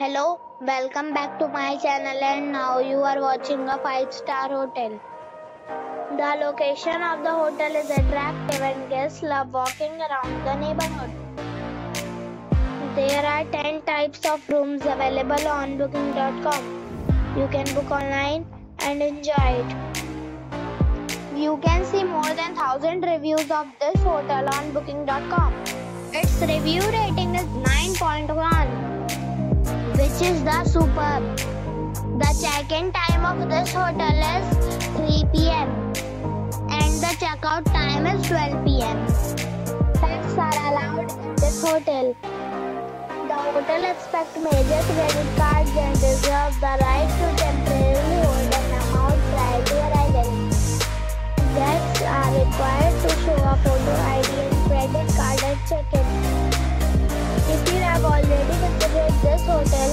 Hello, welcome back to my channel and now you are watching a 5-star hotel. The location of the hotel is attractive and guests love walking around the neighborhood. There are 10 types of rooms available on booking.com. You can book online and enjoy it. You can see more than 1,000 reviews of this hotel on booking.com. Its review rating is 9.1. which is the superb. The check-in time of this hotel is 3 PM and the check-out time is 12 PM. Pets are allowed in this hotel. The hotel accepts major credit cards and reserves the right to temporarily hold an amount prior to arrival. Guests are required to show a photo ID and credit card at check-in. If you have already visited this hotel,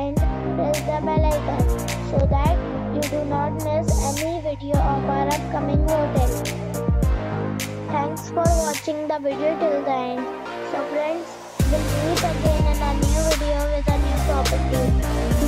and press the bell icon so that you do not miss any video of our upcoming hotel. Thanks for watching the video till the end. So friends, we'll meet again in a new video with a new property.